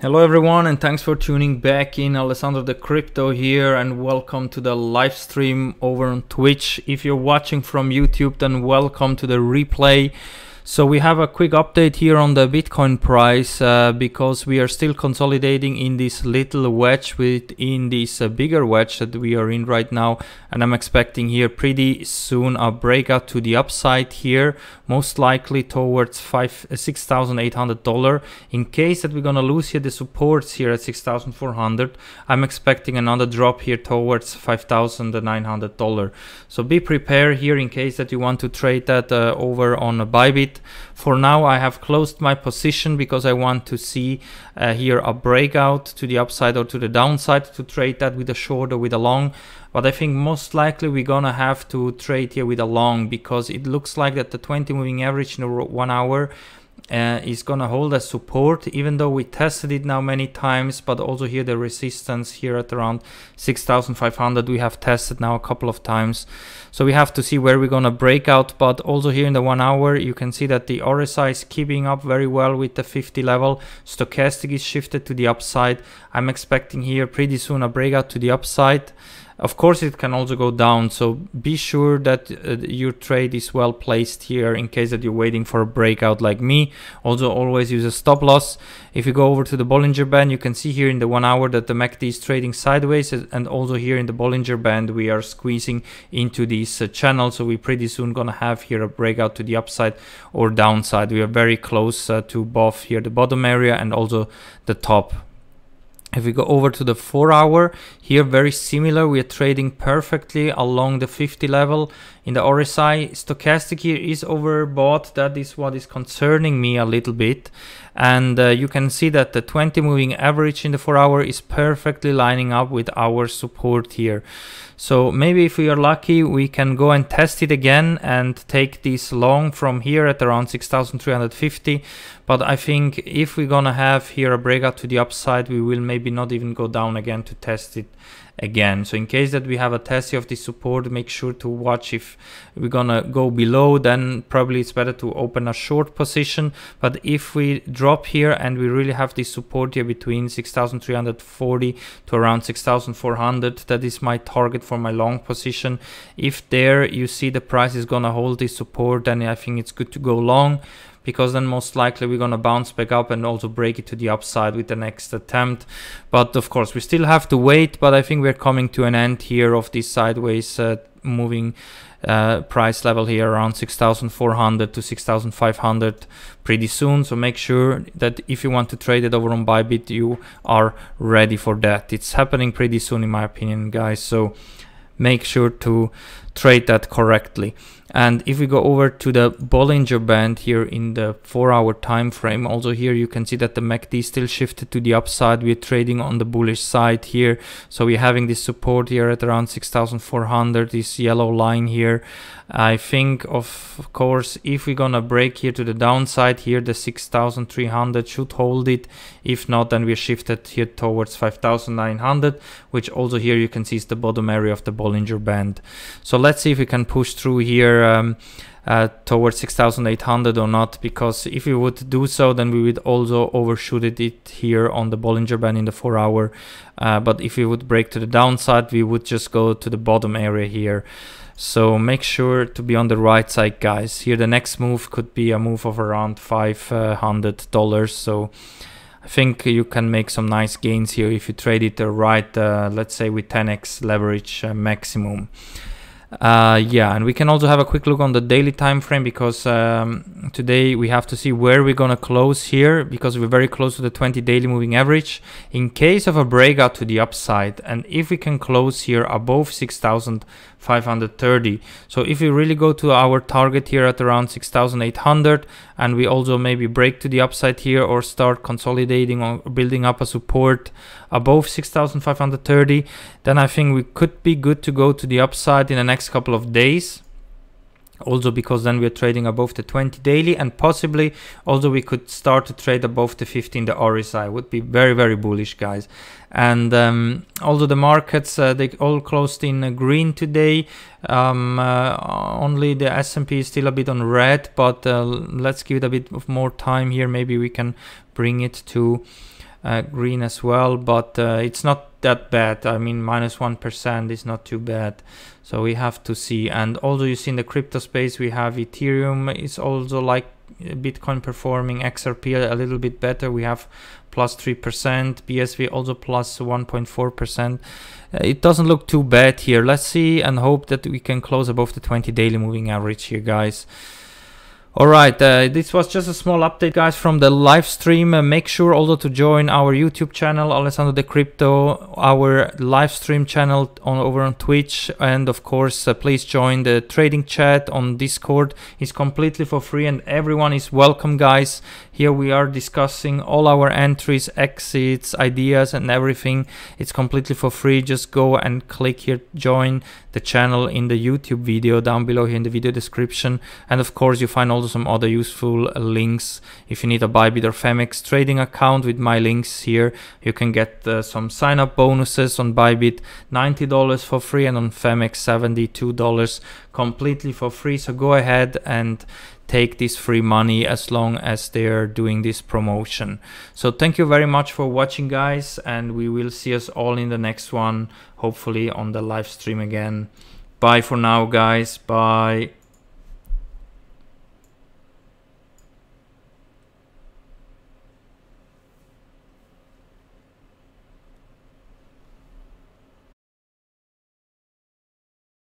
Hello everyone, and thanks for tuning back in. Alessandro De Crypto here, and welcome to the live stream over on Twitch. If you're watching from YouTube, then welcome to the replay. So we have a quick update here on the Bitcoin price because we are still consolidating in this little wedge within this bigger wedge that we are in right now, and I'm expecting here pretty soon a breakout to the upside here, most likely towards $6,800. In case that we're gonna lose here the supports here at 6,400, I'm expecting another drop here towards $5,900. So be prepared here in case that you want to trade that over on a Bybit. For now, I have closed my position because I want to see here a breakout to the upside or to the downside to trade that with a short or with a long. But I think most likely we're gonna have to trade here with a long because it looks like that the 20 moving average in 1 hour is gonna hold as support, even though we tested it now many times. But also here the resistance here at around 6,500 we have tested now a couple of times, so we have to see where we're gonna break out. But also here in the 1 hour you can see that the RSI is keeping up very well with the 50 level. Stochastic is shifted to the upside. I'm expecting here pretty soon a breakout to the upside. Of course, it can also go down, so be sure that your trade is well placed here in case that you're waiting for a breakout like me. Also, always use a stop loss. If you go over to the Bollinger Band, you can see here in the 1 hour that the MACD is trading sideways, and also here in the Bollinger Band we are squeezing into this channel, so we're pretty soon gonna have here a breakout to the upside or downside. We are very close to both here the bottom area and also the top. If we go over to the 4 hour, here very similar, we are trading perfectly along the 50 level in the RSI. Stochastic here is overbought, that is what is concerning me a little bit. And you can see that the 20 moving average in the 4 hour is perfectly lining up with our support here. So maybe if we are lucky, we can go and test it again and take this long from here at around 6,350. But I think if we're gonna have here a breakout to the upside, we will maybe not even go down again to test it again. So in case that we have a test of this support, make sure to watch. If we're gonna go below, then probably it's better to open a short position. But if we drop here and we really have this support here between 6,340 to around 6,400, that is my target for my long position. If there you see the price is gonna hold this support, then I think it's good to go long, because then most likely we're gonna bounce back up and also break it to the upside with the next attempt. But of course we still have to wait, but I think we're coming to an end here of this sideways moving price level here around 6,400 to 6,500 pretty soon. So make sure that if you want to trade it over on Bybit, you are ready for that. It's happening pretty soon in my opinion, guys, so make sure to trade that correctly. And if we go over to the Bollinger Band here in the 4 hour time frame, also here you can see that the MACD still shifted to the upside. We're trading on the bullish side here, so we're having this support here at around 6,400, this yellow line here. I think of course if we're gonna break here to the downside, here the 6,300 should hold it. If not, then we're shifted here towards 5,900, which also here you can see is the bottom area of the Bollinger Band. So let's see if we can push through here towards 6,800 or not, because if we would do so, then we would also overshoot it here on the Bollinger Band in the 4 hour. But if we would break to the downside, we would just go to the bottom area here. So make sure to be on the right side, guys. Here the next move could be a move of around $500. So I think you can make some nice gains here if you trade it right, let's say with 10x leverage maximum. Yeah, and we can also have a quick look on the daily time frame, because today we have to see where we're gonna close here, because we're very close to the 20 daily moving average in case of a breakout to the upside, and if we can close here above 6,530. So if we really go to our target here at around 6,800, and we also maybe break to the upside here or start consolidating or building up a support above 6,530, then I think we could be good to go to the upside in the next couple of days, also because then we're trading above the 20 daily, and possibly also we could start to trade above the 15. The RSI would be very, very bullish, guys. And although the markets they all closed in green today, only the S&P is still a bit on red, but let's give it a bit of more time here. Maybe we can bring it to green as well, but it's not that bad. I mean, -1% is not too bad, so we have to see. And also, you see in the crypto space, we have Ethereum. It's also like Bitcoin performing, XRP a little bit better. We have +3%, BSV also +1.4%. It doesn't look too bad here. Let's see and hope that we can close above the 20 daily moving average here, guys. Alright, this was just a small update, guys, from the live stream. Make sure also to join our YouTube channel, Alessandro De Crypto, our live stream channel over on Twitch, and of course please join the trading chat on Discord. It's completely for free and everyone is welcome, guys. Here we are discussing all our entries, exits, ideas and everything. It's completely for free. Just go and click here, join the channel in the YouTube video down below here in the video description. And of course you find all some other useful links. If you need a Bybit or Femex trading account with my links here, you can get some sign-up bonuses on Bybit, $90 for free, and on Femex, $72 completely for free. So go ahead and take this free money as long as they're doing this promotion. So thank you very much for watching, guys, and we will see us all in the next one, hopefully on the live stream again. Bye for now, guys. Bye.